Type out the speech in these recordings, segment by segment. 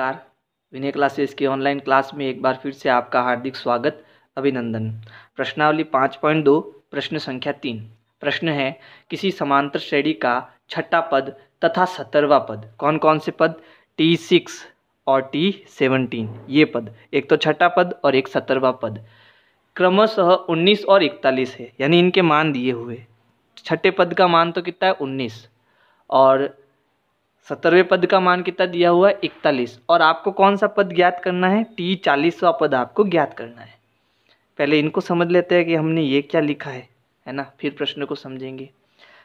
नमस्कार, विनय क्लासेस की online class में एक बार फिर से आपका हार्दिक स्वागत अभिनंदन। प्रश्नावली 5.2 प्रश्न संख्या 3। प्रश्न है, किसी समांतर श्रेणी का छठा पद तथा 17वां पद, कौन कौन से पद T6 और T17, ये पद, एक तो छठा पद और एक 17वां पद, क्रमशः 19 और 41 है। यानी इनके मान दिए हुए, छठे पद का मान तो कितना है 19 और 17वें पद का मान कितना दिया हुआ है 41। और आपको कौन सा पद ज्ञात करना है, T40वां पद आपको ज्ञात करना है। पहले इनको समझ लेते हैं कि हमने ये क्या लिखा है ना, फिर प्रश्न को समझेंगे।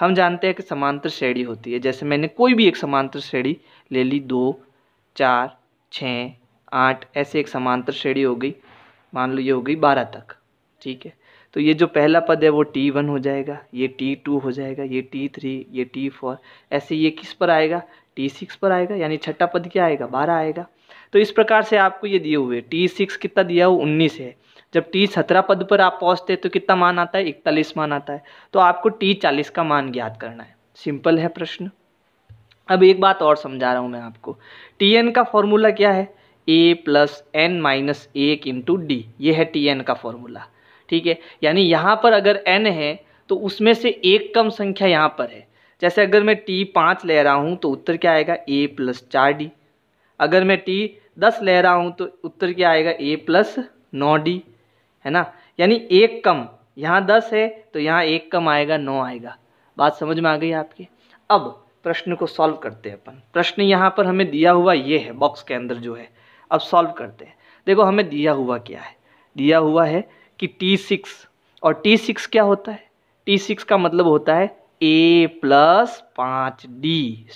हम जानते हैं कि समांतर श्रेणी होती है, जैसे मैंने कोई भी एक समांतर श्रेणी ले ली, 2, 4, 6, 8 ऐसे एक समांतर श्रेणी हो गई, मान लो ये हो गई 12 तक, ठीक है। तो ये जो पहला पद है वो T1 हो जाएगा, ये T2 हो जाएगा, ये T3, ये T4, ऐसे ये किस पर आएगा, T6 पर आएगा। यानी छठा पद क्या आएगा, 12 आएगा। तो इस प्रकार से आपको ये दिए हुए, T6 कितना दिया हुआ 19 है। जब T17 पद पर आप पहुँचते हैं तो कितना मान आता है, 41 मान आता है। तो आपको T40 का मान ज्ञात करना है। सिंपल है प्रश्न। अब एक बात और समझा रहा हूँ मैं आपको, TN का फॉर्मूला क्या है, A + n - 1 × D, ये है TN का फॉर्मूला, ठीक है। यानी यहाँ पर अगर n है तो उसमें से एक कम संख्या यहाँ पर है। जैसे अगर मैं T5 ले रहा हूँ तो उत्तर क्या आएगा, A + 4D। अगर मैं T10 ले रहा हूँ तो उत्तर क्या आएगा, A + 9D, है ना। यानी एक कम, यहाँ 10 है तो यहाँ एक कम आएगा, 9 आएगा। बात समझ में आ गई आपकी। अब प्रश्न को सॉल्व करते हैं अपन। प्रश्न यहाँ पर हमें दिया हुआ ये है, बॉक्स के अंदर जो है। अब सॉल्व करते हैं। देखो हमें दिया हुआ क्या है, दिया हुआ है कि T6, और T6 क्या होता है, T6 का मतलब होता है A + 5D।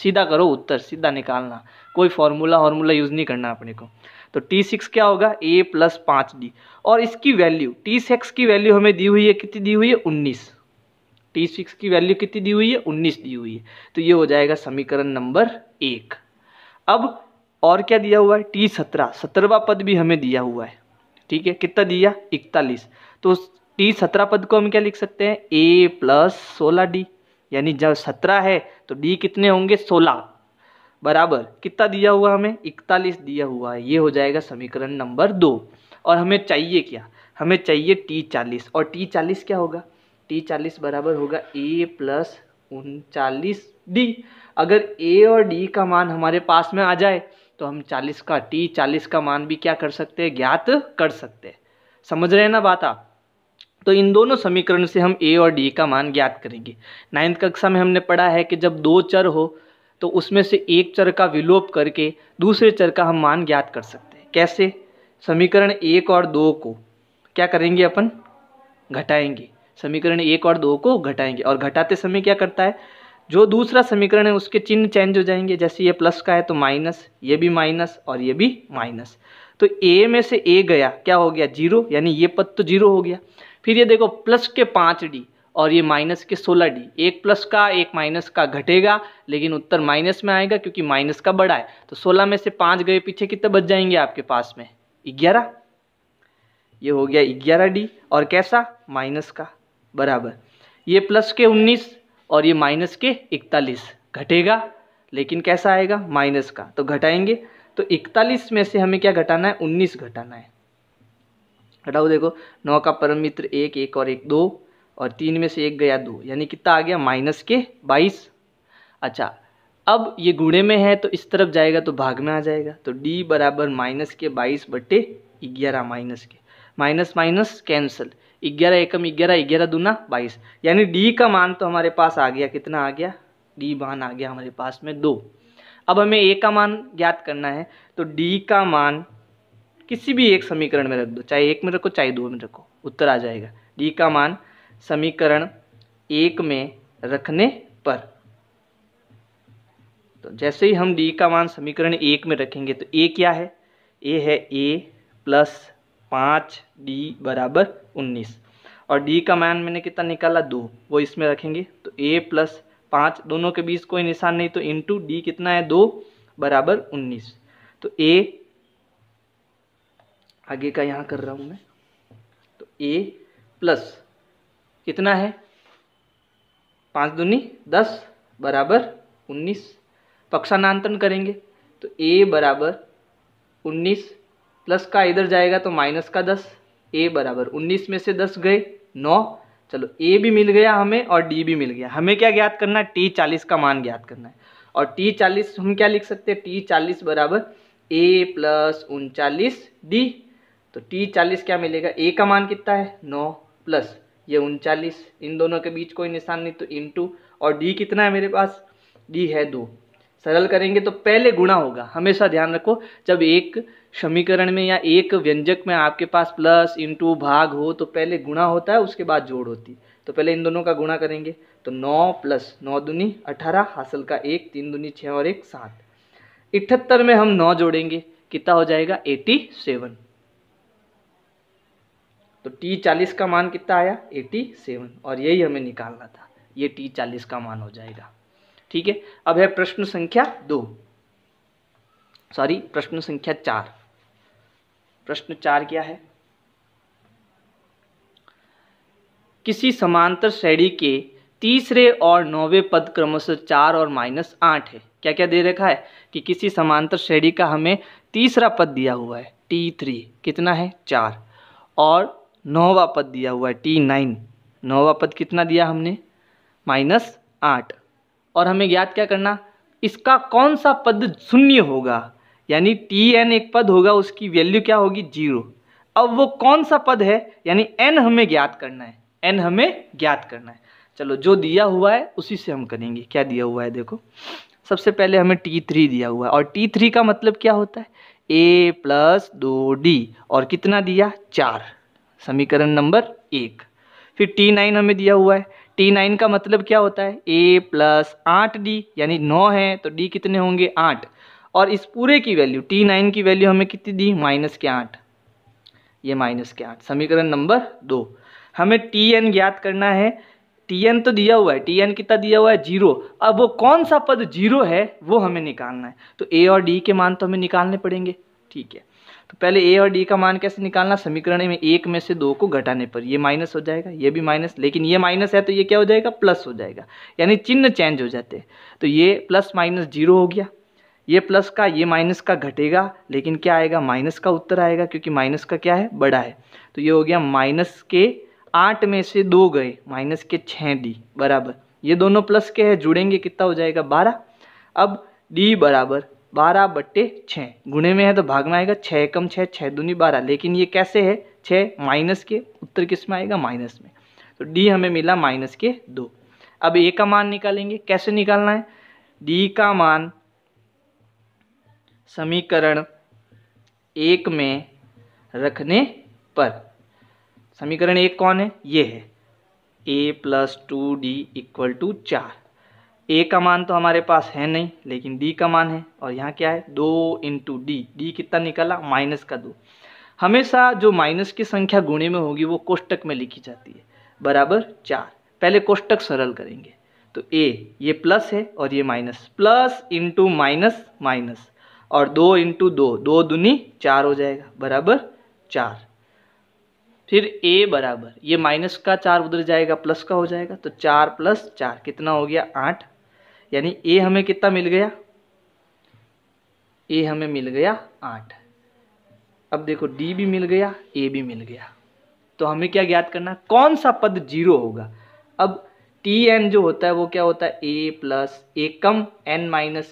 सीधा करो उत्तर, सीधा निकालना, कोई फार्मूला यूज़ नहीं करना अपने को। तो T6 क्या होगा, A + 5D। और इसकी वैल्यू, T6 की वैल्यू हमें दी हुई है, कितनी दी हुई है, 19। T6 की वैल्यू कितनी दी हुई है, 19 दी हुई है। तो ये हो जाएगा समीकरण नंबर 1। अब और क्या दिया हुआ है, T17, 17वां पद भी हमें दिया हुआ है, ठीक है। कितना दिया, 41। तो T17 पद को हम क्या लिख सकते हैं, A + 16D। यानी जब 17 है तो D कितने होंगे, 16, बराबर कितना दिया हुआ हमें, 41 दिया हुआ है। ये हो जाएगा समीकरण नंबर 2। और हमें चाहिए क्या, हमें चाहिए T40। और T40 क्या होगा, T40 बराबर होगा A + 39D। अगर A और D का मान हमारे पास में आ जाए तो हम T40 का मान भी क्या कर सकते हैं, ज्ञात कर सकते हैं। समझ रहे हैं ना बात आप। तो इन दोनों समीकरण से हम A और D का मान ज्ञात करेंगे। 9th कक्षा में हमने पढ़ा है कि जब दो चर हो तो उसमें से एक चर का विलोप करके दूसरे चर का हम मान ज्ञात कर सकते हैं। कैसे, समीकरण 1 और 2 को क्या करेंगे अपन, घटाएंगे। समीकरण 1 और 2 को घटाएंगे, और घटाते समय क्या करता है, जो दूसरा समीकरण है उसके चिन्ह चेंज हो जाएंगे। जैसे ये प्लस का है तो माइनस, ये भी माइनस और ये भी माइनस। तो A में से A गया, क्या हो गया, 0, यानी ये पद तो 0 हो गया। फिर ये देखो + के 5D और ये -के 16D। एक प्लस का एक माइनस का घटेगा, लेकिन उत्तर माइनस में आएगा क्योंकि माइनस का बड़ा है। तो 16 में से 5 गए पीछे, कितने बच जाएंगे आपके पास में, 11। ये हो गया 11D, और कैसा, माइनस का, बराबर ये + के 19 और ये -के 41, घटेगा लेकिन कैसा आएगा, माइनस का। तो घटाएंगे तो 41 में से हमें क्या घटाना है, 19 घटाना है। घटाओ, देखो 9 का परम मित्र 1, 1 और 1, 2, और 3 में से 1 गया 2, यानी कितना आ गया, -के 22। अच्छा, अब ये गुणे में है तो इस तरफ जाएगा तो भाग में आ जाएगा। तो D बराबर -के 22/11, माइनस माइनस कैंसल, 11 एकम 11, 11 दूना 22। यानी D का मान तो हमारे पास आ गया, कितना आ गया, D मान आ गया हमारे पास में 2। अब हमें A का मान ज्ञात करना है, तो D का मान किसी भी एक समीकरण में रख दो, चाहे 1 में रखो चाहे 2 में रखो, उत्तर आ जाएगा। D का मान समीकरण 1 में रखने पर, तो जैसे ही हम D का मान समीकरण 1 में रखेंगे तो A क्या है, A है A + 5D = 19। और D का मान मैंने कितना निकाला, 2, वो इसमें रखेंगे। तो A + 5, दोनों के बीच कोई निशान नहीं, तो इंटू D कितना है, 2 = 19। तो A आगे का यहाँ कर रहा हूँ मैं, तो A + कितना है, 5 दूनी 10 = 19। पक्षांतरण करेंगे तो A बराबर 19 प्लस का इधर जाएगा तो माइनस का 10, ए बराबर 19 में से 10 गए 9। चलो ए भी मिल गया हमें और डी भी मिल गया। हमें क्या ज्ञात करना है, टी 40 का मान ज्ञात करना है। और टी 40 हम क्या लिख सकते हैं, टी 40 बराबर ए प्लस 39 डी। तो टी 40 क्या मिलेगा, ए का मान कितना है 9 प्लस ये 39, इन दोनों के बीच कोई निशान नहीं तो इंटू, और डी कितना है मेरे पास, डी है 2। सरल करेंगे तो पहले गुणा होगा। हमेशा ध्यान रखो जब एक समीकरण में या एक व्यंजक में आपके पास प्लस इंटू भाग हो तो पहले गुणा होता है, उसके बाद जोड़ होती है। तो पहले इन दोनों का गुणा करेंगे तो 9 प्लस 9 दूनी 18, हासिल का 1, 3 दूनी 6 और 1 7। 78 में हम 9 जोड़ेंगे कितना हो जाएगा 87। तो T40 का मान कितना आया 87 और यही हमें निकालना था, ये T40 का मान हो जाएगा। ठीक है, अब है प्रश्न संख्या 4। प्रश्न 4 क्या है, किसी समांतर श्रेणी के तीसरे और 9वें पद क्रमशः 4 और -8 है। क्या क्या दे रखा है कि किसी समांतर श्रेणी का हमें तीसरा पद दिया हुआ है T3, कितना है 4, और 9वां पद दिया हुआ है T9। 9वां पद कितना दिया हमने -8, और हमें ज्ञात क्या करना, इसका कौन सा पद शून्य होगा, यानी Tn एक पद होगा उसकी वैल्यू क्या होगी 0। अब वो कौन सा पद है, यानी n हमें ज्ञात करना है, n हमें ज्ञात करना है। चलो जो दिया हुआ है उसी से हम करेंगे। क्या दिया हुआ है देखो, सबसे पहले हमें T3 दिया हुआ है, और T3 का मतलब क्या होता है a प्लस 2d, और कितना दिया 4, समीकरण नंबर 1। फिर T9 हमें दिया हुआ है, T9 का मतलब क्या होता है a प्लस 8d, यानी 9 है तो d कितने होंगे 8, और इस पूरे की वैल्यू T9 की वैल्यू हमें कितनी दी -8, ये -8, समीकरण नंबर 2। हमें Tn ज्ञात करना है, Tn तो दिया हुआ है, Tn कितना दिया हुआ है 0। अब वो कौन सा पद 0 है वो हमें निकालना है, तो a और d के मान तो हमें निकालने पड़ेंगे। ठीक है, तो पहले a और d का मान कैसे निकालना, समीकरण में 1 में से 2 को घटाने पर, ये माइनस हो जाएगा, ये भी माइनस, लेकिन ये माइनस है तो ये क्या हो जाएगा प्लस हो जाएगा, यानी चिन्ह चेंज हो जाते हैं। तो ये +- 0 हो गया, ये प्लस का ये माइनस का घटेगा, लेकिन क्या आएगा माइनस का उत्तर आएगा, क्योंकि माइनस का क्या है बड़ा है। तो ये हो गया -8 में से 2 गए -6d बराबर, ये दोनों प्लस के है जुड़ेंगे कितना हो जाएगा 12। अब d बराबर 12/6, गुणे में है तो भाग में आएगा, 6 कम 6 6 दूनी 12, लेकिन ये कैसे है 6 माइनस के, उत्तर किस में आएगा माइनस में, तो d हमें मिला -2। अब a का मान निकालेंगे, कैसे निकालना है, d का मान समीकरण 1 में रखने पर, समीकरण 1 कौन है ये है a प्लस 2d = 4। a का मान तो हमारे पास है नहीं, लेकिन d का मान है, और यहाँ क्या है 2 इंटू d, d कितना निकला -2। हमेशा जो माइनस की संख्या गुणे में होगी वो कोष्टक में लिखी जाती है, =4। पहले कोष्टक सरल करेंगे तो a ये प्लस है और ये माइनस, +* - - और 2 इंटू 2, 2 दूनी 4 हो जाएगा =4। फिर a बराबर ये -4 उधर जाएगा प्लस का हो जाएगा, तो 4 + 4 कितना हो गया 8, यानी a हमें कितना मिल गया, a हमें मिल गया 8। अब देखो d भी मिल गया a भी मिल गया, तो हमें क्या ज्ञात करना, कौन सा पद 0 होगा। अब Tn जो होता है वो क्या होता है a + (n - 1)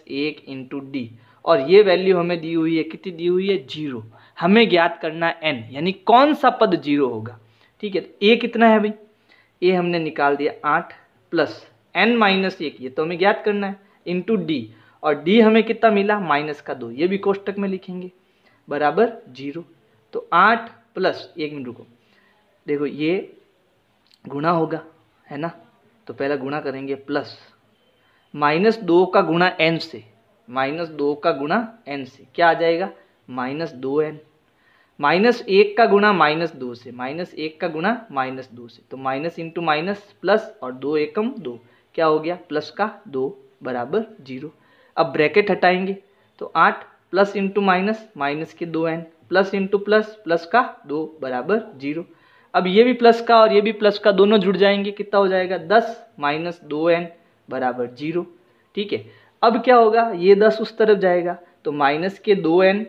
× d, और ये वैल्यू हमें दी हुई है कितनी दी हुई है 0। हमें ज्ञात करना n, यानी कौन सा पद 0 होगा। ठीक है, तो a कितना है भाई, a हमने निकाल दिया 8 + (n - 1), ये तो हमें ज्ञात करना है × d, और d हमें कितना मिला -2, ये भी कोष्टक में लिखेंगे =0। तो 8 प्लस, 1 मिनट रुको, देखो ये गुणा होगा है ना, तो पहला गुणा करेंगे प्लस -2 का गुणा n से, क्या आ जाएगा -2n, -1 का गुणा -2 से, तो -* प्लस और 2 एकम 2, क्या हो गया +2 = 0। अब ब्रैकेट हटाएंगे तो 8 + (−) - के 2n, +* प्लस का 2 = 0। अब ये भी प्लस का और ये भी प्लस का दोनों जुड़ जाएंगे, कितना हो जाएगा 10 - 2n = 0। ठीक है, अब क्या होगा, ये 10 उस तरफ जाएगा तो -2n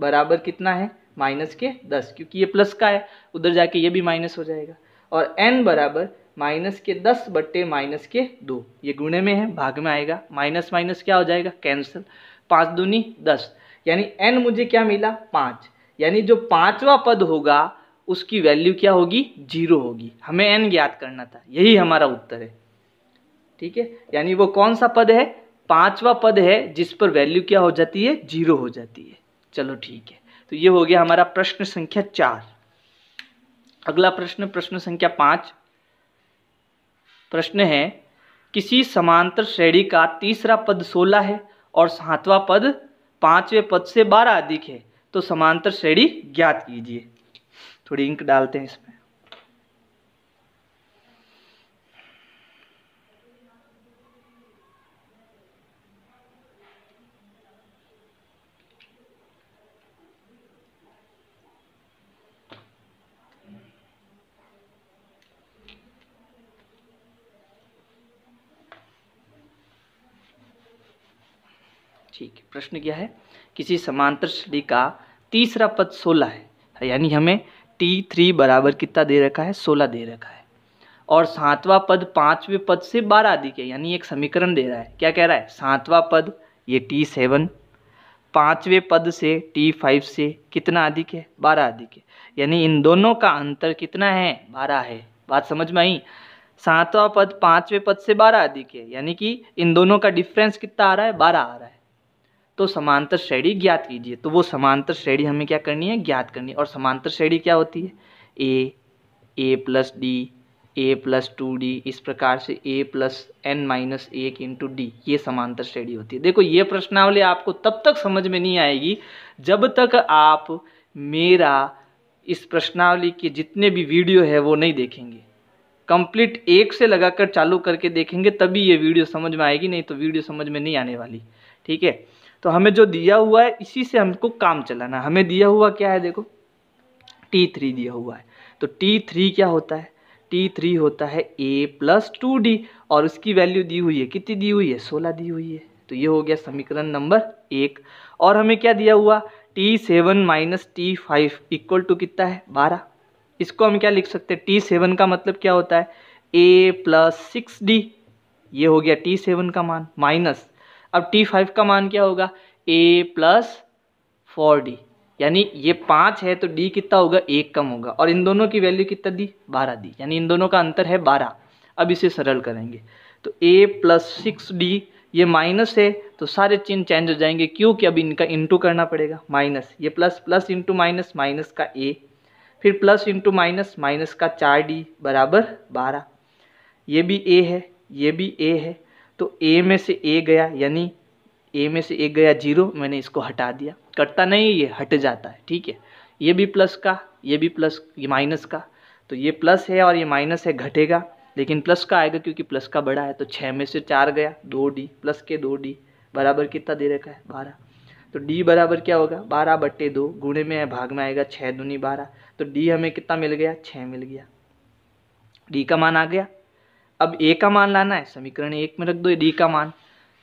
बराबर कितना है माइनस के 10, क्योंकि ये प्लस का है, उधर जाके ये भी माइनस हो जाएगा। और n बराबर माइनस के 10 बटे माइनस के 2, ये गुणे में है, भाग में आएगा, माइनस माइनस क्या हो जाएगा कैंसिल, 5 दूनी 10, यानी n मुझे क्या मिला 5, यानी जो पांचवा पद होगा उसकी वैल्यू क्या होगी 0 होगी। हमें n ज्ञात करना था, यही हमारा उत्तर है। ठीक है, यानी वो कौन सा पद है, पांचवा पद है जिस पर वैल्यू क्या हो जाती है 0 हो जाती है। चलो ठीक है, तो ये हो गया हमारा प्रश्न संख्या 4। अगला प्रश्न, प्रश्न संख्या 5। प्रश्न है किसी समांतर श्रेणी का तीसरा पद 16 है और सातवां पद पांचवें पद से 12 अधिक है, तो समांतर श्रेणी ज्ञात कीजिए। थोड़ी इंक डालते हैं इसमें। ठीक है, प्रश्न क्या है, किसी समांतर श्रेणी का तीसरा पद 16 है, यानी हमें T3 बराबर कितना दे रखा है 16 दे रखा है, और सातवां पद पांचवें पद से 12 अधिक है, यानी एक समीकरण दे रहा है। क्या कह रहा है, सातवां पद ये T7 पांचवें पद से T5 से कितना अधिक है 12 अधिक है, यानी इन दोनों का अंतर कितना है 12 है। बात समझ में आई, सातवां पद पांचवें पद से 12 अधिक है, यानी कि इन दोनों का डिफरेंस कितना आ रहा है 12 आ रहा है, तो समांतर श्रेणी ज्ञात कीजिए। तो वो समांतर श्रेणी हमें क्या करनी है, ज्ञात करनी है। और समांतर श्रेणी क्या होती है, ए प्लस डी, ए प्लस 2 डी, इस प्रकार से ए plus N minus 1 into D, ये समांतर श्रेणी होती है। देखो ये प्रश्नावली आपको तब तक समझ में नहीं आएगी जब तक आप मेरा इस प्रश्नावली के जितने भी वीडियो है वो नहीं देखेंगे, कंप्लीट 1 से लगाकर चालू करके देखेंगे तभी ये वीडियो समझ में आएगी, नहीं तो वीडियो समझ में नहीं आने वाली। ठीक है, तो हमें जो दिया हुआ है इसी से हमको काम चलाना। हमें दिया हुआ क्या है, देखो T3 दिया हुआ है, तो T3 क्या होता है, T3 होता है A प्लस 2D और उसकी वैल्यू दी हुई है, कितनी दी हुई है 16 दी हुई है। तो ये हो गया समीकरण नंबर 1। और हमें क्या दिया हुआ, T7 minus T5 equal to कितना है 12। इसको हम क्या लिख सकते हैं, T7 का मतलब क्या होता है A प्लस 6D, ये हो गया T7 का मान, माइनस अब T5 का मान क्या होगा A प्लस 4D, यानी ये 5 है तो D कितना होगा 1 कम होगा, और इन दोनों की वैल्यू कितना दी 12 दी, यानी इन दोनों का अंतर है 12। अब इसे सरल करेंगे तो A प्लस 6D, ये माइनस है तो सारे चिन्ह चेंज हो जाएंगे, क्योंकि अब इनका इंटू करना पड़ेगा, माइनस ये plus plus into minus minus का A, फिर प्लस इंटू माइनस माइनस का 4D बराबर 12। ये भी A है, ये भी A है, तो ए में से ए गया, यानी ए में से ए गया 0, मैंने इसको हटा दिया, कटता नहीं ये हट जाता है। ठीक है, ये भी प्लस का, ये भी प्लस, ये माइनस का, तो ये प्लस है और ये माइनस है, घटेगा लेकिन प्लस का आएगा क्योंकि प्लस का बड़ा है, तो 6 में से 4 गया 2D प्लस के 2D बराबर कितना दे रखा है 12, तो D बराबर क्या होगा 12 बटे 2, गुणे में है भाग में आएगा, 6 दूनी 12, तो D हमें कितना मिल गया 6 मिल गया, D का मान आ गया। अब A का मान लाना है, समीकरण 1 में रख दो D का मान,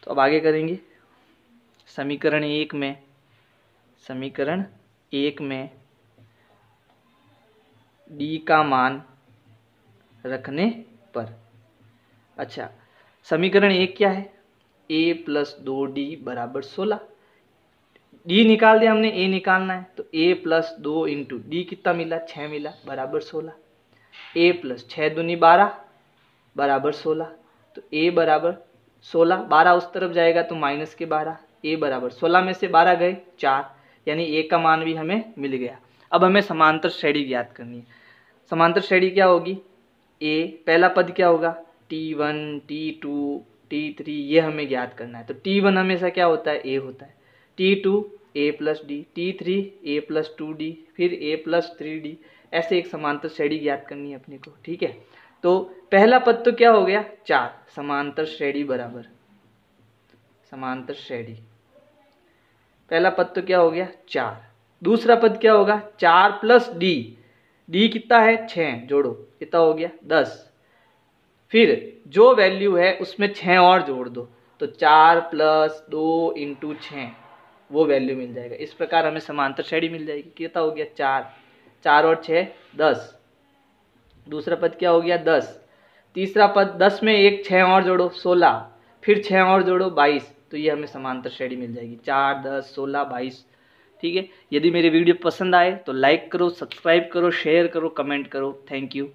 तो अब आगे करेंगे समीकरण 1 में, समीकरण 1 में D का मान रखने पर, अच्छा समीकरण 1 क्या है A प्लस 2D बराबर 16, D निकाल दिया हमने, A निकालना है, तो A प्लस 2 इंटू D कितना मिला 6 मिला बराबर 16, A प्लस 6 दूनी 12 बराबर 16, तो A बराबर 16, 12 उस तरफ जाएगा तो माइनस के 12, A बराबर 16 में से 12 गए 4, यानी A का मान भी हमें मिल गया। अब हमें समांतर श्रेणी ज्ञात करनी है। समांतर श्रेणी क्या होगी, A पहला पद क्या होगा T1 T2 T3 ये हमें ज्ञात करना है, तो T1 हमेशा क्या होता है A होता है, T2 A plus D, T3 A plus 2D, फिर A प्लस 3D, ऐसे एक समांतर श्रेणी ज्ञात करनी है अपने को। ठीक है, तो पहला पद तो क्या हो गया 4, समांतर श्रेणी बराबर, समांतर श्रेणी पहला पद तो क्या हो गया 4। दूसरा पद क्या होगा 4 प्लस D, D कितना है 6, जोड़ो कितना हो गया 10, फिर जो वैल्यू है उसमें 6 और जोड़ दो, तो 4 प्लस 2 इंटू 6 वो वैल्यू मिल जाएगा। इस प्रकार हमें समांतर श्रेणी मिल जाएगी। कितना हो गया 4, 4 और 6 10। दूसरा पद क्या हो गया 10। तीसरा पद 10 में एक 6 और जोड़ो 16, फिर 6 और जोड़ो 22, तो ये हमें समांतर श्रेणी मिल जाएगी 4, 10, 16, 22। ठीक है, यदि मेरी वीडियो पसंद आए तो लाइक करो, सब्सक्राइब करो, शेयर करो, कमेंट करो। Thank you.